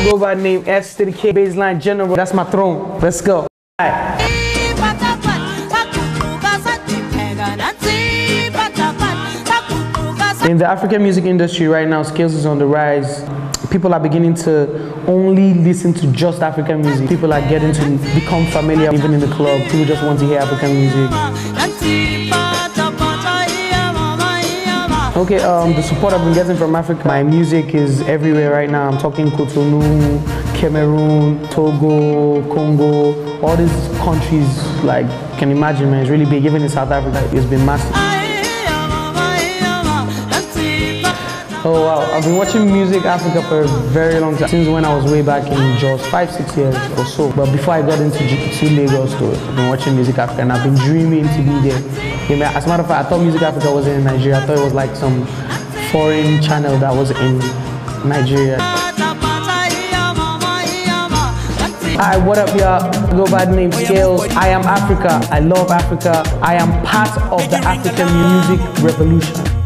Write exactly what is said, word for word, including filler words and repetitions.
I go by the name F to the K, baseline general. That's my throne. Let's go. Alright. In the African music industry right now, Skales is on the rise. People are beginning to only listen to just African music. People are getting to become familiar, even in the club. People just want to hear African music. Okay, um, the support I've been getting from Africa. My music is everywhere right now. I'm talking Cotonou, Cameroon, Togo, Congo, all these countries, like, can imagine, man, it's really big. Even in South Africa, it's been massive. Oh wow, I've been watching Music Africa for a very long time, since when I was way back in Jos, five, six years or so. But before I got into to Lagos, so I've been watching Music Africa and I've been dreaming to be there. As a matter of fact, I thought Music Africa wasn't in Nigeria. I thought it was like some foreign channel that was in Nigeria. Hi, what up y'all? Go by the name Skales. I am Africa. I love Africa. I am part of the African music revolution.